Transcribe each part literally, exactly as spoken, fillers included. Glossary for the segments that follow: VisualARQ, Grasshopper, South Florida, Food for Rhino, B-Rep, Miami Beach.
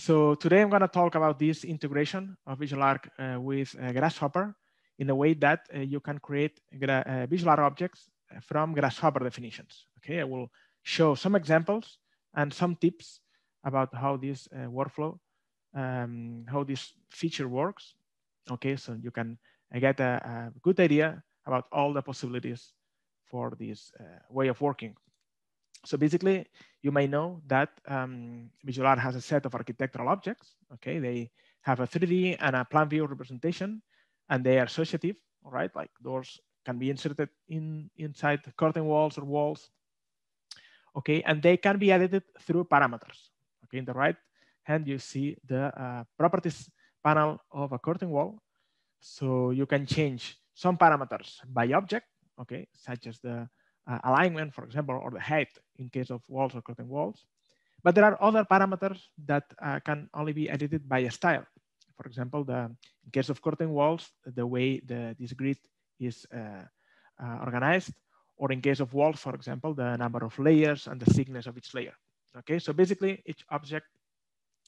So today I'm going to talk about this integration of VisualARQ uh, with uh, Grasshopper in a way that uh, you can create gra uh, VisualARQ objects from Grasshopper definitions. Okay, I will show some examples and some tips about how this uh, workflow, um, how this feature works. Okay, so you can get a, a good idea about all the possibilities for this uh, way of working. So basically, you may know that um, VisualARQ has a set of architectural objects. Okay, they have a three D and a plan view representation, and they are associative, all right? Like doors can be inserted in inside the curtain walls or walls. Okay, and they can be edited through parameters. Okay, in the right hand, you see the uh, properties panel of a curtain wall. So you can change some parameters by object, okay, such as the Uh, alignment, for example, or the height in case of walls or curtain walls. But there are other parameters that uh, can only be edited by a style. For example, the, in case of curtain walls, the way the, this grid is uh, uh, organized, or in case of walls, for example, the number of layers and the thickness of each layer. Okay, so basically each object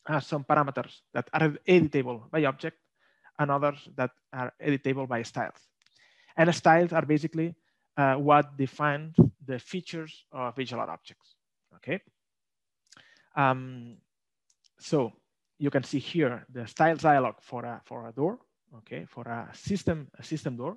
has some parameters that are editable by object and others that are editable by styles. And styles are basically Uh, what defines the features of VisualARQ objects, okay? Um, so you can see here the styles dialog for a, for a door, okay? For a system, a system door,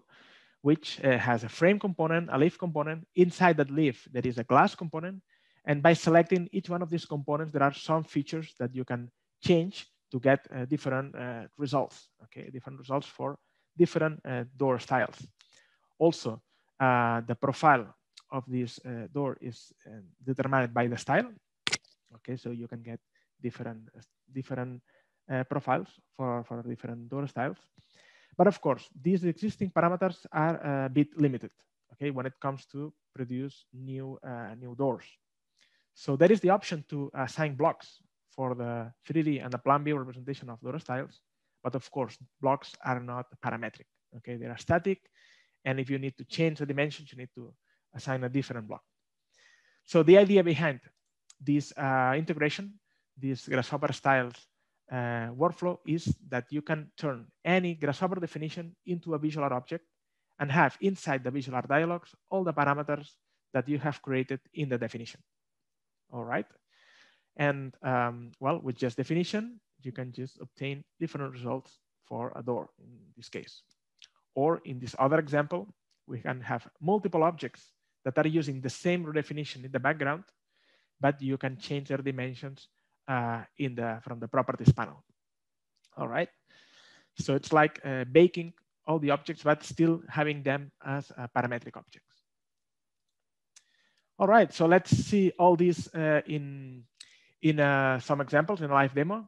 which uh, has a frame component, a leaf component. Inside that leaf, there is a glass component. And by selecting each one of these components, there are some features that you can change to get uh, different uh, results, okay? Different results for different uh, door styles. Also, Uh, the profile of this uh, door is uh, determined by the style. Okay, so you can get different, different uh, profiles for, for different door styles. But of course, these existing parameters are a bit limited, okay, when it comes to produce new, uh, new doors. So there is the option to assign blocks for the three D and the plan view representation of door styles. But of course, blocks are not parametric, okay, they are static. And if you need to change the dimensions, you need to assign a different block. So the idea behind this uh, integration, this Grasshopper styles uh, workflow is that you can turn any Grasshopper definition into a VisualARQ object and have inside the VisualARQ dialogs all the parameters that you have created in the definition. All right. And um, well, with just definition, you can just obtain different results for a door in this case. Or in this other example, we can have multiple objects that are using the same redefinition in the background, but you can change their dimensions uh, in the, from the properties panel. All right. So it's like uh, baking all the objects, but still having them as uh, parametric objects. All right. So let's see all these uh, in, in uh, some examples in a live demo.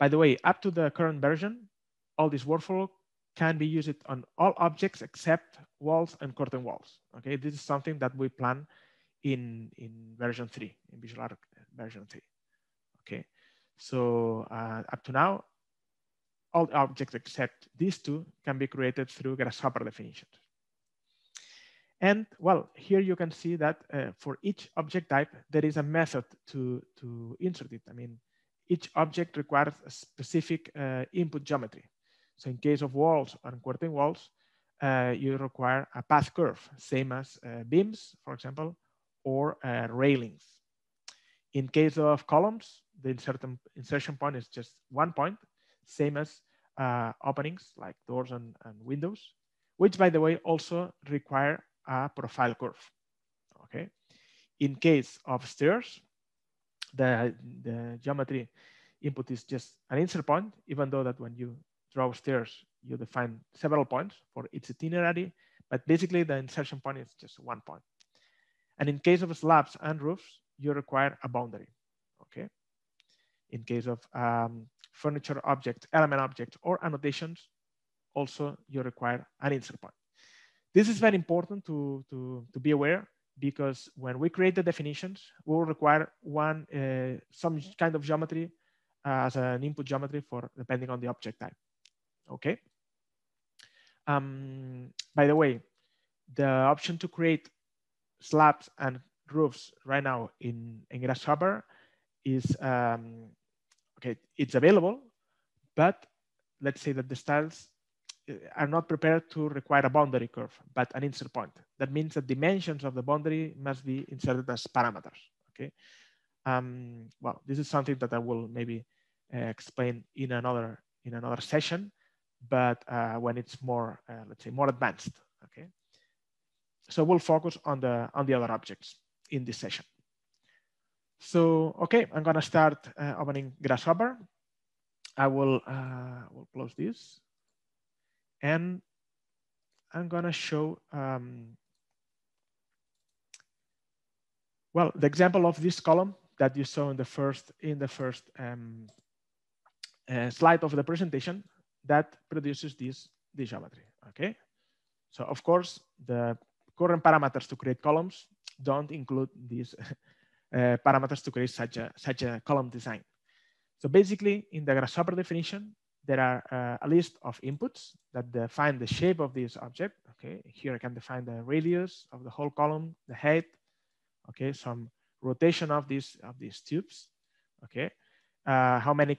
By the way, up to the current version, all this workflow can be used on all objects except walls and curtain walls. Okay, this is something that we plan in, in version three, in VisualARQ version three. Okay, so uh, up to now, all objects except these two can be created through Grasshopper definitions. And well, here you can see that uh, for each object type, there is a method to, to insert it. I mean, each object requires a specific uh, input geometry. So in case of walls and curtain walls, uh, you require a path curve, same as uh, beams, for example, or uh, railings. In case of columns, the insertion, insertion point is just one point, same as uh, openings like doors and, and windows, which by the way, also require a profile curve, okay? In case of stairs, the, the geometry input is just an insert point, even though that when you draw stairs, you define several points for its itinerary, but basically the insertion point is just one point. And in case of slabs and roofs, you require a boundary, okay? In case of um, furniture objects, element objects, or annotations, also you require an insert point. This is very important to, to, to be aware, because when we create the definitions, we'll require one, uh, some kind of geometry uh, as an input geometry for depending on the object type. Okay. Um, by the way, the option to create slabs and roofs right now in, in Grasshopper is, um, okay, it's available, but let's say that the styles are not prepared to require a boundary curve, but an insert point. That means the dimensions of the boundary must be inserted as parameters, okay? Um, well, this is something that I will maybe uh, explain in another, in another session, but uh, when it's more, uh, let's say, more advanced, okay? So we'll focus on the, on the other objects in this session. So, okay, I'm gonna start uh, opening Grasshopper. I will uh, will close this. And I'm gonna show, um, well, the example of this column that you saw in the first, in the first um, uh, slide of the presentation that produces this, this geometry, okay? So of course, the current parameters to create columns don't include these uh, parameters to create such a, such a column design. So basically, in the Grasshopper definition, there are uh, a list of inputs that define the shape of this object. Okay, here I can define the radius of the whole column, the height, okay, some rotation of these of these tubes, okay, uh, how many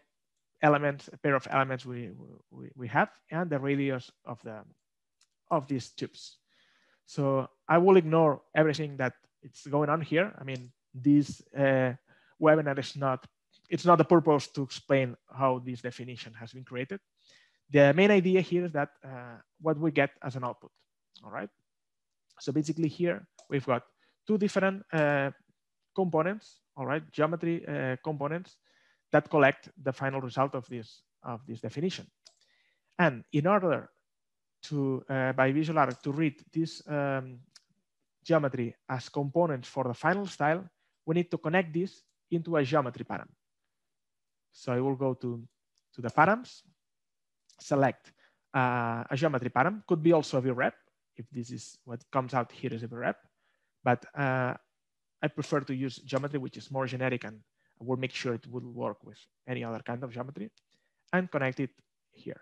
elements, a pair of elements we, we we have, and the radius of the of these tubes. So I will ignore everything that it's going on here. I mean, this uh, webinar is not. It's not the purpose to explain how this definition has been created. The main idea here is that uh, what we get as an output, all right? So basically here, we've got two different uh, components, all right? Geometry uh, components that collect the final result of this, of this definition. And in order to, uh, by VisualARQ, to read this um, geometry as components for the final style, we need to connect this into a geometry param. So I will go to, to the params, select uh, a geometry param, could be also a V rep, if this is what comes out here is a V rep, but uh, I prefer to use geometry, which is more generic, and I will make sure it will work with any other kind of geometry, and connect it here.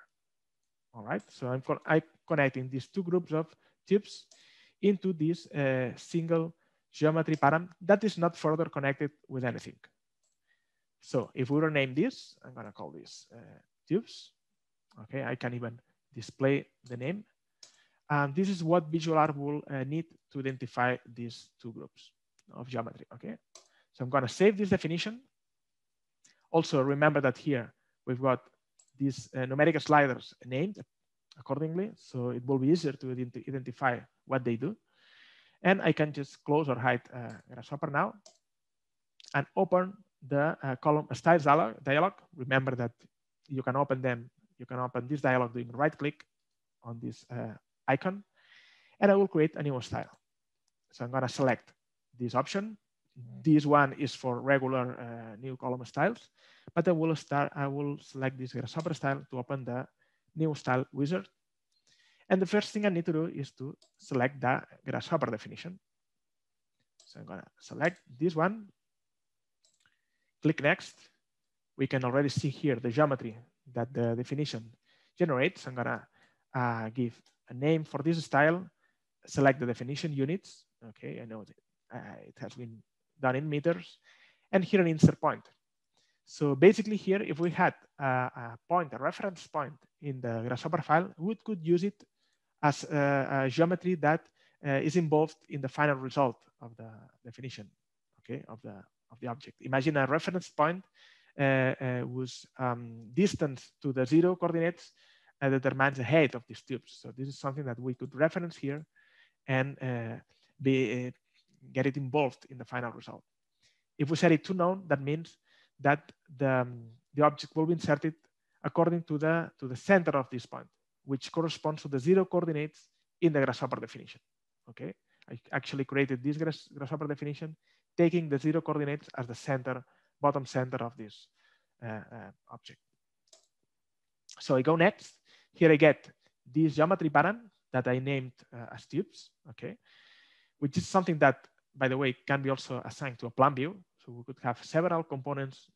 All right, so I'm, con I'm connecting these two groups of tubes into this uh, single geometry param that is not further connected with anything. So if we rename this, I'm gonna call this uh, tubes. Okay, I can even display the name. And this is what VisualARQ will uh, need to identify these two groups of geometry, okay? So I'm gonna save this definition. Also remember that here, we've got these uh, numeric sliders named accordingly. So it will be easier to ident- identify what they do. And I can just close or hide uh, Grasshopper now and open the uh, column styles dialog. Remember that you can open them. You can open this dialog doing right click on this uh, icon, and I will create a new style. So I'm gonna select this option. This one is for regular uh, new column styles, but I will start, I will select this Grasshopper style to open the new style wizard. And the first thing I need to do is to select the Grasshopper definition. So I'm gonna select this one. Click next. We can already see here the geometry that the definition generates. I'm gonna uh, give a name for this style, select the definition units. Okay, I know that, uh, it has been done in meters, and here an insert point. So basically here, if we had a, a point, a reference point in the Grasshopper file, we could use it as a, a geometry that uh, is involved in the final result of the definition, okay, of the of the object. Imagine a reference point uh, uh, whose um, distance to the zero coordinates uh, determines the height of these tubes. So this is something that we could reference here and uh, be, uh, get it involved in the final result. If we set it to none, that means that the, um, the object will be inserted according to the, to the center of this point, which corresponds to the zero coordinates in the Grasshopper definition, okay? I actually created this grass, Grasshopper definition taking the zero coordinates as the center, bottom center of this uh, uh, object. So I go next. Here I get this geometry param that I named uh, as tubes, okay? Which is something that, by the way, can be also assigned to a plan view. So we could have several components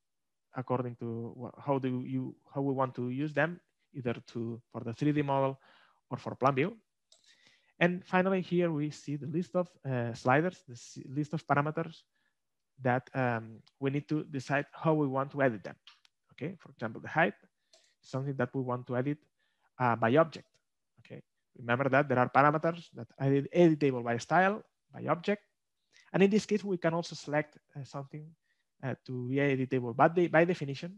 according to how do you, how we want to use them, either to for the three D model or for plan view. And finally, here we see the list of uh, sliders, the list of parameters that um, we need to decide how we want to edit them. okay? For example, the height is something that we want to edit uh, by object, okay? Remember that there are parameters that are editable by style, by object. And in this case, we can also select uh, something uh, to be editable by, de by definition,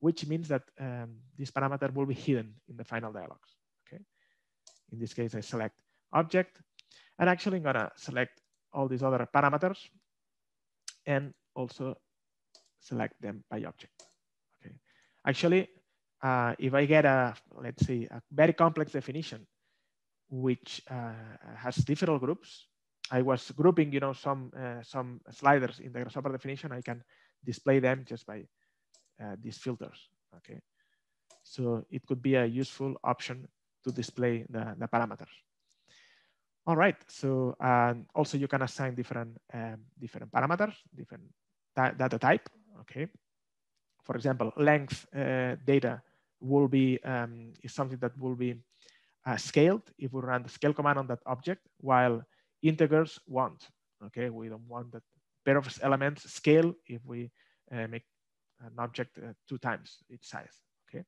which means that um, this parameter will be hidden in the final dialogues, okay? In this case, I select object, and actually I'm gonna select all these other parameters and also select them by object, okay? Actually, uh, if I get a, let's say, a very complex definition, which uh, has different groups, I was grouping, you know, some uh, some sliders in the Grasshopper definition. I can display them just by uh, these filters. Okay, so it could be a useful option to display the, the parameters. All right. So um, also you can assign different um, different parameters, different data type. Okay, for example, length uh, data will be um, is something that will be uh, scaled if we run the scale command on that object, while integers won't, okay? We don't want that pair of elements scale if we uh, make an object uh, two times its size, okay?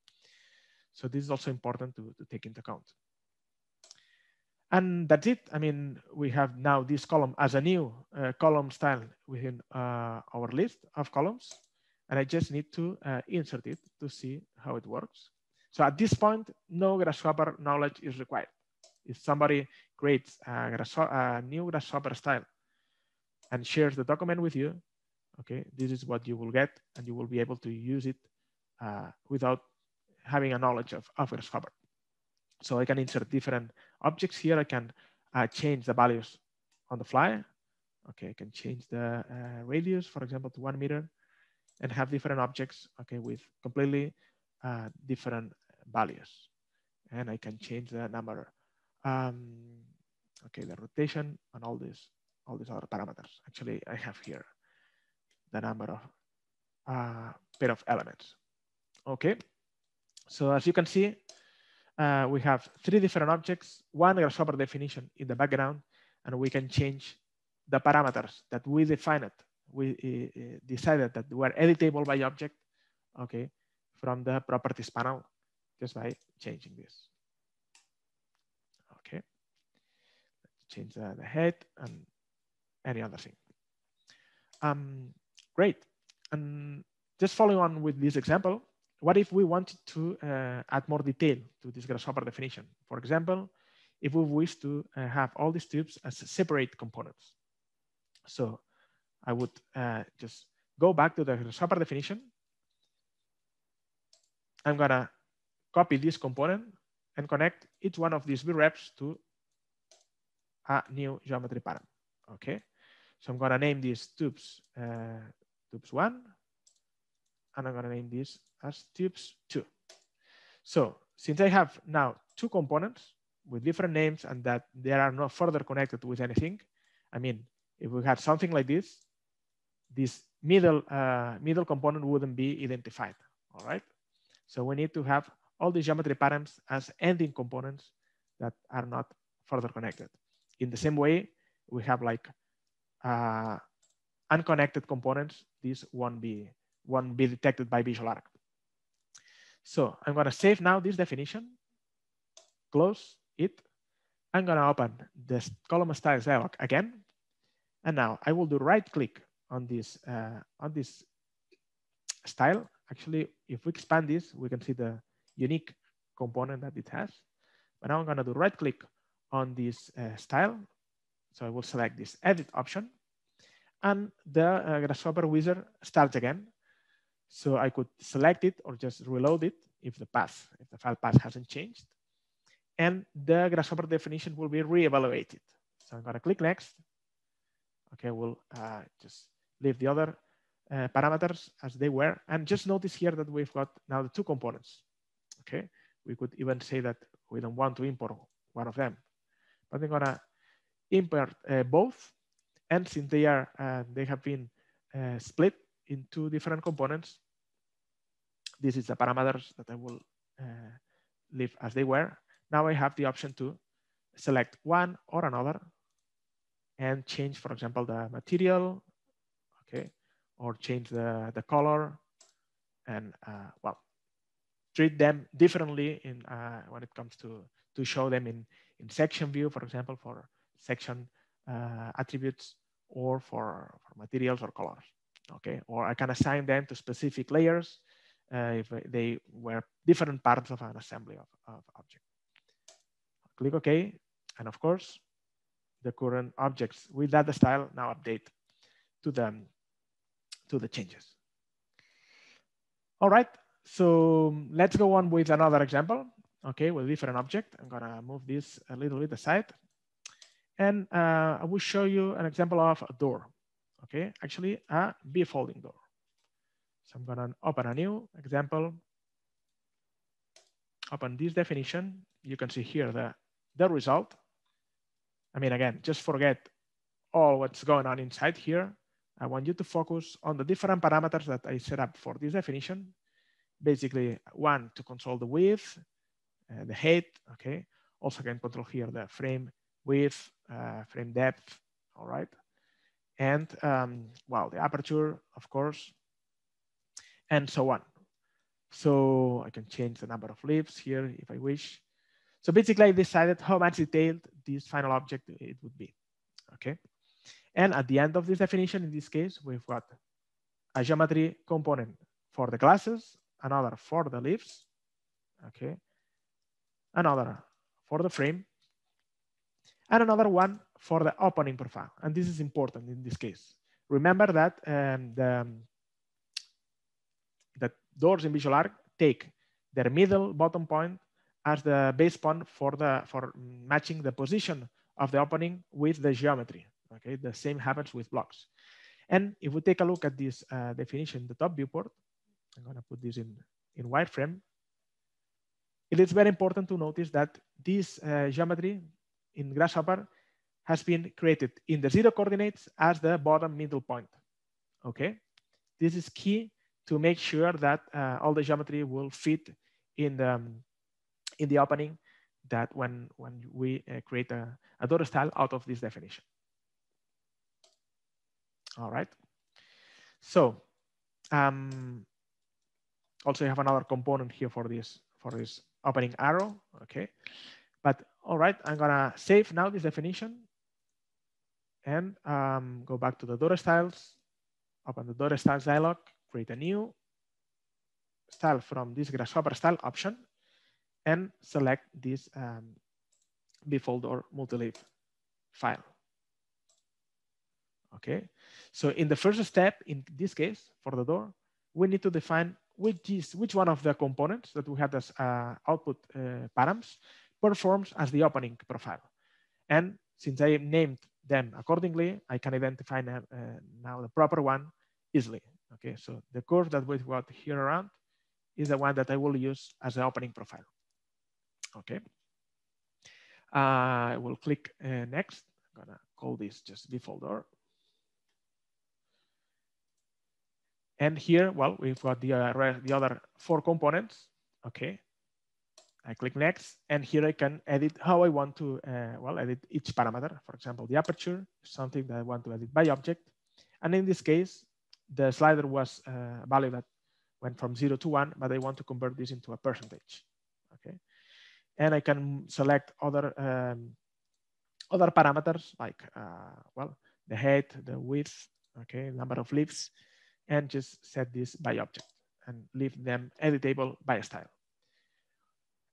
So this is also important to, to take into account. And that's it. I mean, we have now this column as a new uh, column style within uh, our list of columns, and I just need to uh, insert it to see how it works. So at this point, no Grasshopper knowledge is required. If somebody creates a, a new Grasshopper style and shares the document with you, okay, this is what you will get, and you will be able to use it uh, without having a knowledge of, of Grasshopper. So I can insert different objects here. I can uh, change the values on the fly. Okay, I can change the uh, radius, for example, to one meter, and have different objects, okay, with completely uh, different values. And I can change the number. Um, okay, the rotation and all this, all these other parameters. Actually, I have here the number of uh, pair of elements. Okay, so as you can see, uh, we have three different objects, one Grasshopper definition in the background, and we can change the parameters that we defined. We uh, decided that were editable by object, okay, from the properties panel, just by changing this. Change the, the head and any other thing. Um, great. And just following on with this example, what if we wanted to uh, add more detail to this Grasshopper definition? For example, if we wish to uh, have all these tubes as separate components. So I would uh, just go back to the Grasshopper definition. I'm gonna copy this component and connect each one of these B reps to a new geometry pattern, okay? So I'm gonna name these tubes, uh, tubes one, and I'm gonna name this as tubes two. So since I have now two components with different names and that they are not further connected with anything, I mean, if we had something like this, this middle, uh, middle component wouldn't be identified, all right? So we need to have all the geometry patterns as ending components that are not further connected. In the same way, we have like uh, unconnected components. These won't be, won't be detected by VisualARQ. So I'm gonna save now this definition, close it. I'm gonna open this column styles dialog again. And now I will do right click on this, uh, on this style. Actually, if we expand this, we can see the unique component that it has. But now I'm gonna do right click on this uh, style. So I will select this edit option, and the uh, Grasshopper wizard starts again. So I could select it or just reload it if the path, if the file path hasn't changed. And the Grasshopper definition will be reevaluated. So I'm gonna click next. Okay, we'll uh, just leave the other uh, parameters as they were. And just notice here that we've got now the two components. Okay, we could even say that we don't want to import one of them. But I'm gonna import uh, both, and since they are uh, they have been uh, split into different components, this is the parameters that I will uh, leave as they were. Now I have the option to select one or another and change, for example, the material, okay, or change the the color, and uh, well, treat them differently in uh, when it comes to to show them in in section view, for example, for section uh, attributes, or for, for materials or colors. Okay, or I can assign them to specific layers uh, if they were different parts of an assembly of, of object. Click OK, and of course, the current objects with that style now update to the to the changes. All right, so let's go on with another example. Okay, with a different object. I'm gonna move this a little bit aside, and uh, I will show you an example of a door. Okay, actually a B-folding door. So I'm gonna open a new example. Open this definition. You can see here the, the result. I mean, again, just forget all what's going on inside here. I want you to focus on the different parameters that I set up for this definition. Basically, one to control the width, uh, the height, okay? Also can control here the frame width, uh, frame depth, all right? And, um, well, the aperture, of course, and so on. So I can change the number of leaves here if I wish. So basically I decided how much detailed this final object it would be, okay? And at the end of this definition, in this case, we've got a geometry component for the glasses, another for the leaves, okay? Another for the frame, and another one for the opening profile. And this is important in this case. Remember that um, the, the doors in VisualARQ take their middle bottom point as the base point for, the, for matching the position of the opening with the geometry. Okay, the same happens with blocks. And if we take a look at this uh, definition, the top viewport, I'm gonna put this in, in wireframe. It is very important to notice that this uh, geometry in Grasshopper has been created in the zero coordinates as the bottom middle point, okay? This is key to make sure that uh, all the geometry will fit in the, um, in the opening that when, when we uh, create a, a door style out of this definition. All right, so um, also you have another component here for this for this opening arrow, okay? But all right, I'm gonna save now this definition and um, go back to the door styles, open the door styles dialog, create a new style from this Grasshopper style option, and select this um, B-fold or multi-leaf file. Okay, so in the first step, in this case, for the door, we need to define which is which one of the components that we had as uh, output uh, params performs as the opening profile. And since I named them accordingly, I can identify now, uh, now the proper one easily. Okay, so the curve that we've got here around is the one that I will use as the opening profile. Okay, uh, I will click uh, next. I'm gonna call this just default door. And here, well, we've got the, uh, the other four components. Okay, I click next, and here I can edit how I want to, uh, well, edit each parameter. For example, the aperture is something that I want to edit by object. And in this case, the slider was a value that went from zero to one, but I want to convert this into a percentage. Okay, and I can select other, um, other parameters like, uh, well, the height, the width, okay, number of leaves, and just set this by object and leave them editable by style.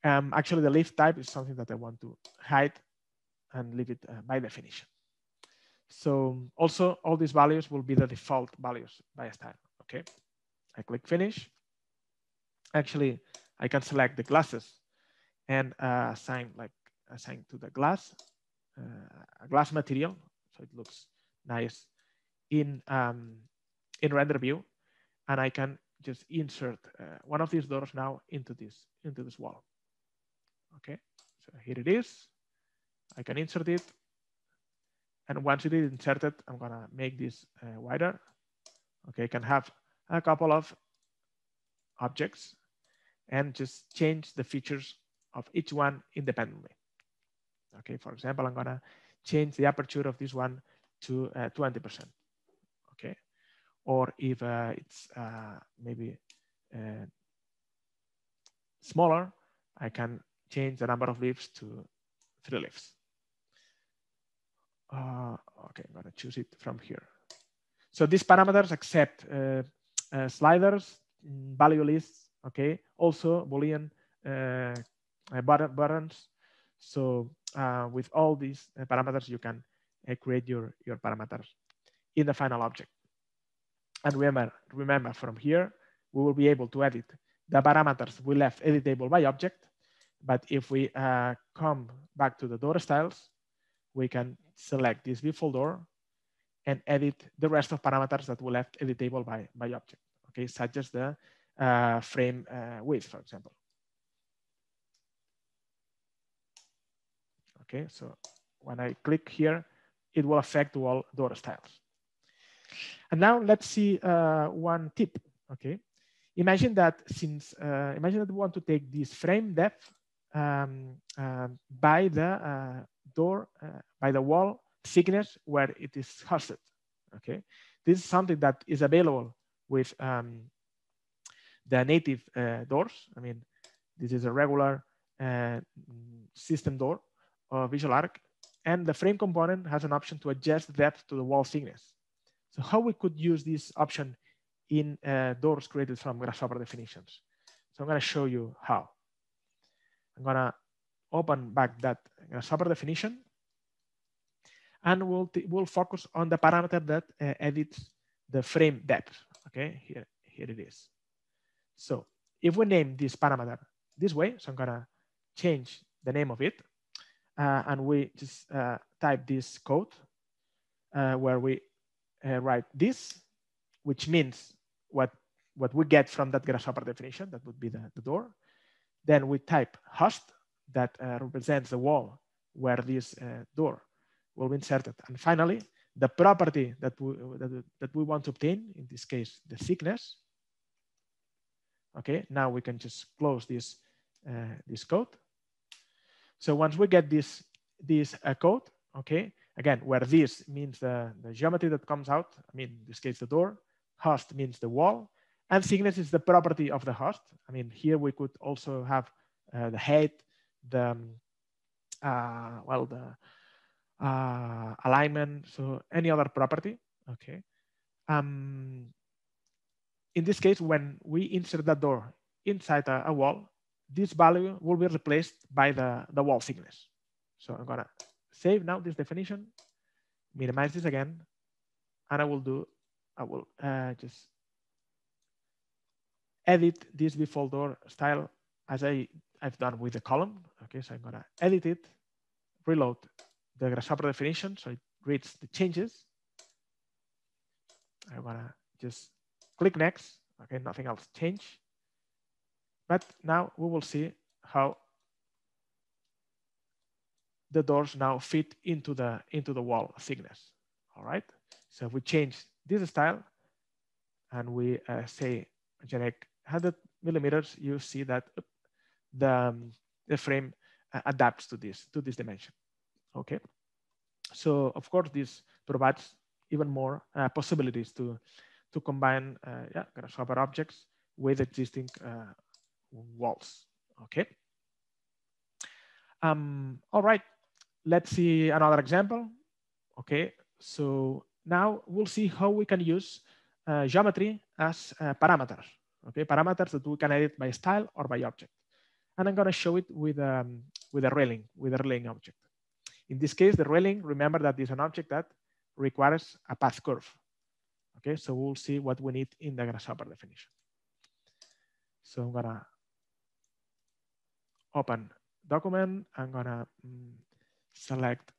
Um, actually, the leaf type is something that I want to hide and leave it uh, by definition. So also all these values will be the default values by style, okay? I click finish. Actually, I can select the glasses and uh, assign like assign to the glass, uh, a glass material. So it looks nice in, um, in render view, and I can just insert uh, one of these doors now into this, into this wall. Okay, so here it is. I can insert it. And once it is inserted, I'm gonna make this uh, wider. Okay, I can have a couple of objects and just change the features of each one independently. Okay, for example, I'm gonna change the aperture of this one to uh, twenty percent. Or if uh, it's uh, maybe uh, smaller, I can change the number of leaves to three leaves. Uh, okay, I'm gonna choose it from here. So these parameters accept uh, uh, sliders, value lists, okay? Also Boolean uh, buttons. So uh, with all these uh, parameters, you can uh, create your, your parameters in the final object. And remember, remember from here, we will be able to edit the parameters we left editable by object. But if we uh, come back to the door styles, we can select this default door and edit the rest of parameters that we left editable by, by object, okay? Such as the uh, frame uh, width, for example. Okay, so when I click here, it will affect all door styles. And now let's see uh, one tip, okay? Imagine that since, uh, imagine that we want to take this frame depth um, uh, by the uh, door, uh, by the wall thickness where it is hosted, okay? This is something that is available with um, the native uh, doors. I mean, this is a regular uh, system door or VisualARQ, and the frame component has an option to adjust depth to the wall thickness. So how we could use this option in uh, doors created from Grasshopper definitions. So I'm gonna show you how. I'm gonna open back that Grasshopper definition, and we'll, we'll focus on the parameter that uh, edits the frame depth, okay? Here, here it is. So if we name this parameter this way, so I'm gonna change the name of it, uh, and we just uh, type this code uh, where we uh, write this, which means what, what we get from that Grasshopper definition, that would be the, the door. Then we type host, that uh, represents the wall where this uh, door will be inserted. And finally, the property that we, that, that we want to obtain, in this case, the thickness. Okay, now we can just close this, uh, this code. So once we get this, this uh, code, okay, again, where this means the, the geometry that comes out, I mean, in this case, the door, host means the wall, and thickness is the property of the host. I mean, here we could also have uh, the height, the, uh, well, the uh, alignment, so any other property, okay? Um, in this case, when we insert the door inside a, a wall, this value will be replaced by the, the wall thickness. So I'm gonna save now this definition, minimize this again, and I will do, I will uh, just edit this default door style as I I've done with the column. Okay, so I'm gonna edit it, reload the Grasshopper definition so it reads the changes. I'm gonna just click next. Okay, nothing else changed. But now we will see how the doors now fit into the, into the wall thickness, all right? So if we change this style and we uh, say generic one hundred millimeters, you see that the, um, the frame uh, adapts to this, to this dimension, okay? So of course, this provides even more uh, possibilities to, to combine uh, yeah, Grasshopper objects with existing uh, walls, okay? Um, all right. Let's see another example. Okay, so now we'll see how we can use uh, geometry as uh, parameters. Okay, parameters that we can edit by style or by object. And I'm going to show it with um, with a railing, with a railing object. In this case, the railing, remember that is an object that requires a path curve. Okay, so we'll see what we need in the Grasshopper definition. So I'm going to open document. I'm going to um, select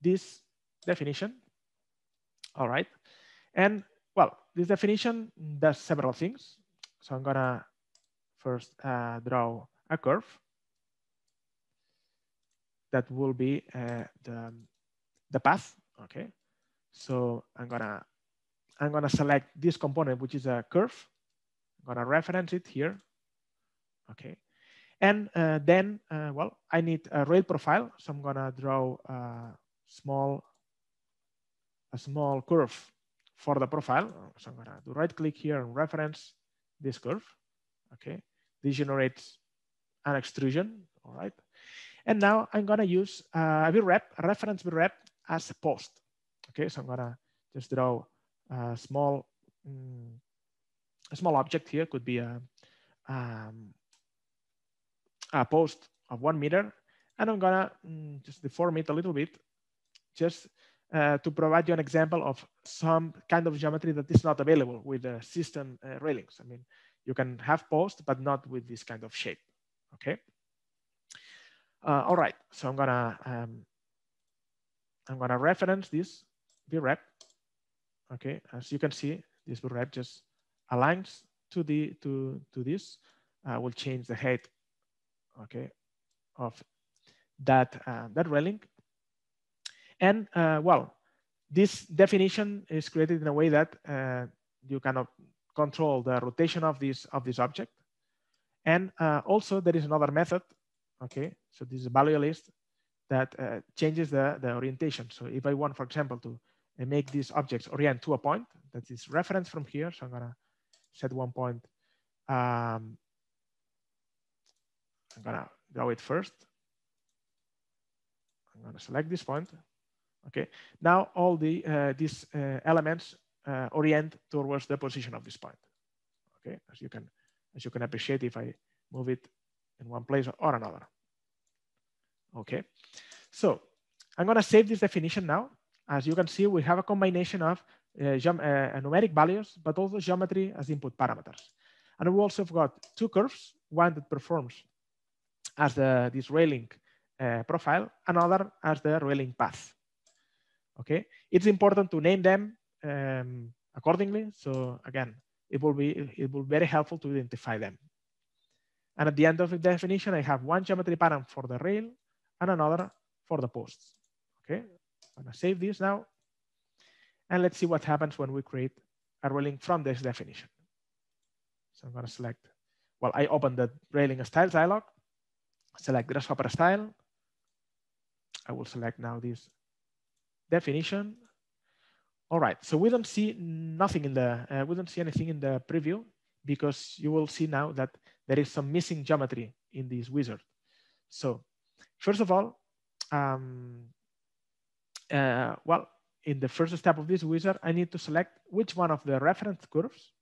this definition, all right? And well, this definition does several things. So I'm gonna first uh, draw a curve that will be uh, the, the path, okay? So I'm gonna, I'm gonna select this component, which is a curve. I'm gonna reference it here, okay? And uh, then, uh, well, I need a rail profile. So I'm gonna draw a small, a small curve for the profile. So I'm gonna do right click here and reference this curve. Okay, this generates an extrusion, all right? And now I'm gonna use uh, a B-Rep, a reference B-Rep as a post. Okay, so I'm gonna just draw a small, mm, a small object here, could be a, um, a post of one meter. And I'm gonna mm, just deform it a little bit, just uh, to provide you an example of some kind of geometry that is not available with the system uh, railings. I mean, you can have posts, but not with this kind of shape, okay? Uh, all right, so I'm gonna um, I'm gonna reference this B-Rep, okay? As you can see, this B-Rep just aligns to the to to this. Uh, we'll change the height, okay, of that uh, that railing. And uh, well, this definition is created in a way that uh, you kind of control the rotation of this of this object. And uh, also there is another method. Okay, so this is a value list that uh, changes the, the orientation. So if I want, for example, to make these objects orient to a point, that is reference from here. So I'm gonna set one point. Um, I'm gonna draw it first. I'm gonna select this point. Okay, now all the uh, these uh, elements uh, orient towards the position of this point. Okay, as you can as you can appreciate, if I move it in one place or another. Okay, so I'm gonna save this definition now. As you can see, we have a combination of uh, uh, numeric values, but also geometry as input parameters. And we also have got two curves, one that performs as the, this railing uh, profile, another as the railing path. Okay, it's important to name them um, accordingly. So again, it will be it will be very helpful to identify them. And at the end of the definition, I have one geometry pattern for the rail and another for the posts. Okay, I'm gonna save this now. And let's see what happens when we create a railing from this definition. So I'm gonna select, well, I open the railing styles dialog, select Grasshopper style. I will select now this definition. All right, so we don't see nothing in the, uh, we don't see anything in the preview, because you will see now that there is some missing geometry in this wizard. So first of all, um, uh, well, in the first step of this wizard, I need to select which one of the reference curves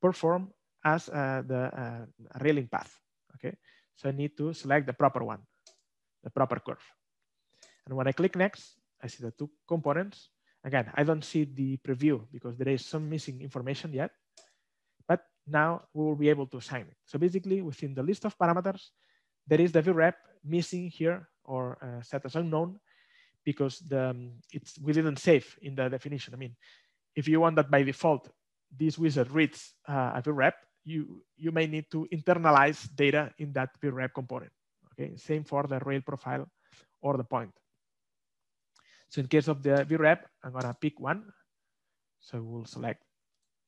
perform as uh, the uh, railing path, okay? So I need to select the proper one, the proper curve. And when I click next, I see the two components. Again, I don't see the preview because there is some missing information yet. Now we will be able to assign it. So basically within the list of parameters, there is the V-Rep missing here, or uh, set as unknown, because the, um, it's, we didn't save in the definition. I mean, if you want that by default, this wizard reads uh, a V-Rep, you, you may need to internalize data in that V-Rep component. Okay, same for the rail profile or the point. So in case of the V-Rep, I'm gonna pick one. So we'll select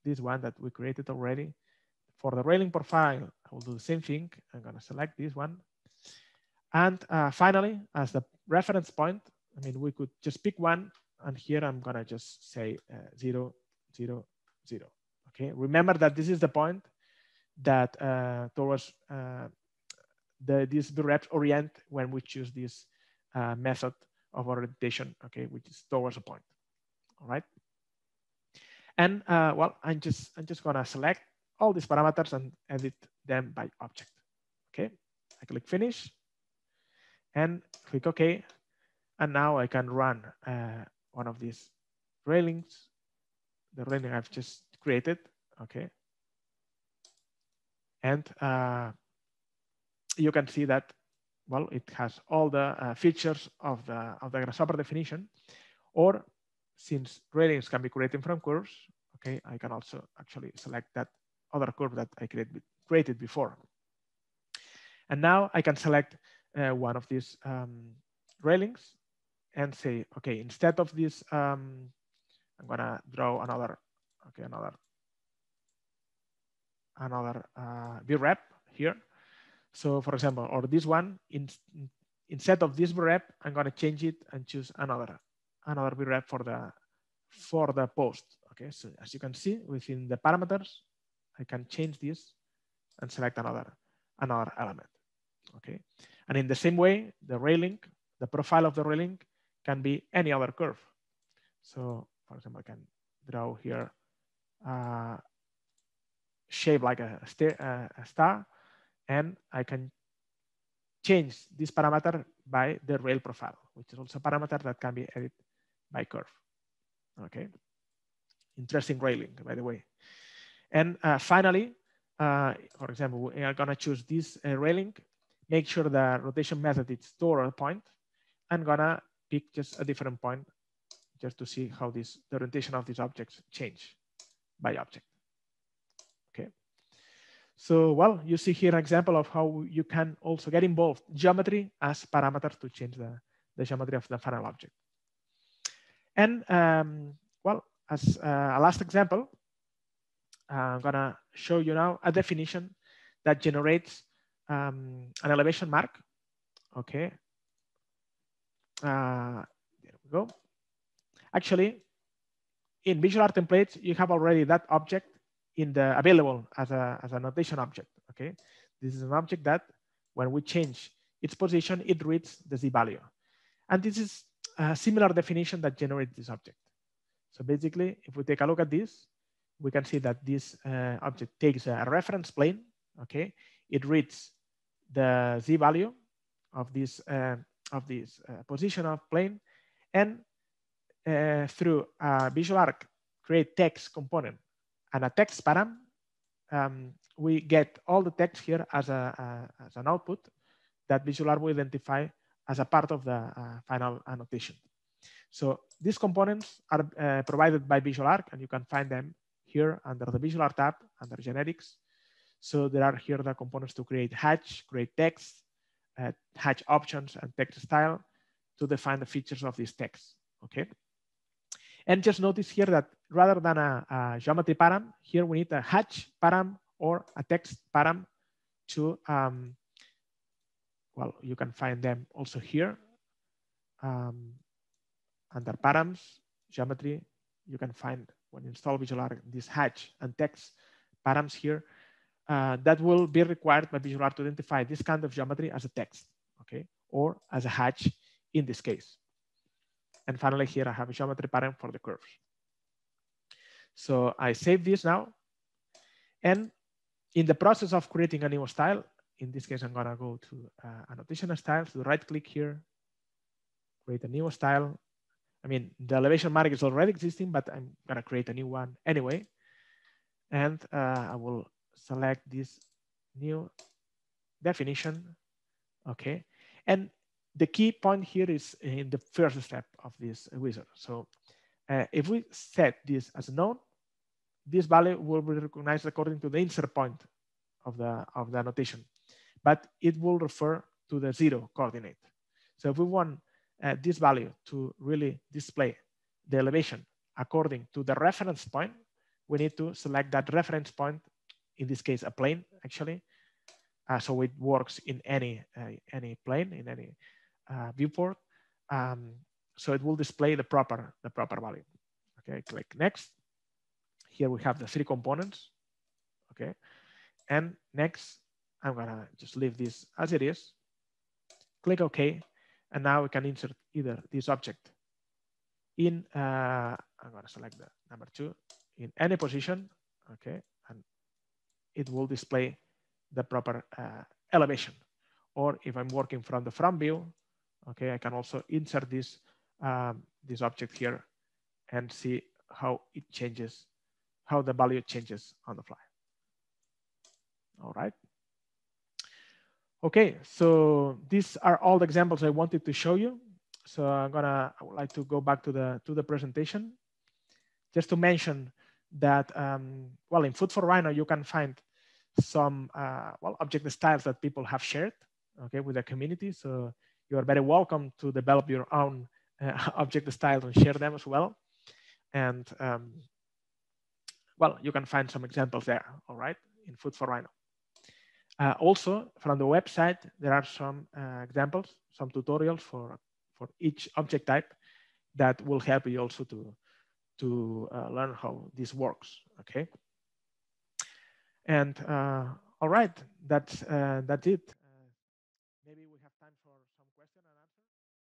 this one that we created already. For the railing profile, I will do the same thing. I'm gonna select this one. And uh, finally, as the reference point, I mean, we could just pick one, and here I'm gonna just say uh, zero, zero, zero, okay? Remember that this is the point that uh, towards uh, the, these B-Reps orient when we choose this uh, method of orientation, okay, which is towards a point, all right? And uh, well, I'm just, I'm just gonna select all these parameters and edit them by object. Okay, I click finish and click okay. And now I can run uh, one of these railings, the railing I've just created, okay. And uh, you can see that, well, it has all the uh, features of the, of the Grasshopper definition. Or since railings can be created from curves, okay, I can also actually select that other curve that I created created before. And now I can select uh, one of these um, railings and say, okay, instead of this, um, I'm gonna draw another, okay, another, another uh, B-Rep here. So for example, or this one, in, instead of this B-Rep, I'm gonna change it and choose another, another B-Rep for the, for the post. Okay, so as you can see within the parameters, I can change this and select another, another element. Okay, and in the same way, the railing, the profile of the railing can be any other curve. So, for example, I can draw here uh, shape like a, a star, and I can change this parameter by the rail profile, which is also a parameter that can be added by curve. Okay, interesting railing, by the way. And uh, finally, uh, for example, we are gonna choose this uh, railing, make sure the rotation method is store a point. I'm gonna pick just a different point just to see how this, the orientation of these objects change by object. Okay. So, well, you see here an example of how you can also get involved geometry as parameters to change the, the geometry of the final object. And um, well, as a last example, I'm gonna show you now a definition that generates um, an elevation mark. Okay, uh, there we go. Actually, in VisualARQ templates, you have already that object in the available as a as a notation object. Okay, this is an object that when we change its position, it reads the z value, and this is a similar definition that generates this object. So basically, if we take a look at this, we can see that this uh, object takes a reference plane, okay? It reads the z value of this, uh, of this uh, position of plane, and uh, through a VisualARQ create text component and a text param, um, we get all the text here as, a, uh, as an output that VisualARQ will identify as a part of the uh, final annotation. So these components are uh, provided by VisualARQ, and you can find them here under the VisualARQ tab, under generics. So there are here the components to create hatch, create text, uh, hatch options, and text style to define the features of this text, okay? And just notice here that rather than a, a geometry param, here we need a hatch param or a text param to, um, well, you can find them also here. Um, under params, geometry, you can find when you install VisualARQ this hatch and text params here, uh, that will be required by VisualARQ to identify this kind of geometry as a text, okay? Or as a hatch in this case. And finally here I have a geometry param for the curves. So I save this now. And in the process of creating a new style, in this case, I'm gonna go to uh, annotation styles, so right click here, create a new style. I mean, the elevation mark is already existing, but I'm gonna create a new one anyway. And uh, I will select this new definition, okay? And the key point here is in the first step of this wizard. So uh, if we set this as known, this value will be recognized according to the insert point of the, of the annotation, but it will refer to the zero coordinate. So if we want uh, this value to really display the elevation according to the reference point, we need to select that reference point, in this case, a plane actually. Uh, so it works in any, uh, any plane, in any uh, viewport. Um, so it will display the proper, the proper value. Okay, click next. Here we have the three components, okay? And next, I'm gonna just leave this as it is, click OK. And now we can insert either this object in, uh, I'm gonna select the number two, in any position, okay? And it will display the proper uh, elevation. Or if I'm working from the front view, okay, I can also insert this, um, this object here and see how it changes, how the value changes on the fly. All right. Okay, so these are all the examples I wanted to show you. So I'm gonna, I would like to go back to the to the presentation, just to mention that um, well, in Food for Rhino you can find some uh, well object styles that people have shared, okay, with the community. So you are very welcome to develop your own uh, object styles and share them as well. And um, well, you can find some examples there. All right, in Food for Rhino. Uh, also, from the website, there are some uh, examples, some tutorials for, for each object type that will help you also to, to uh, learn how this works, okay? And uh, all right, that's, uh, that's it.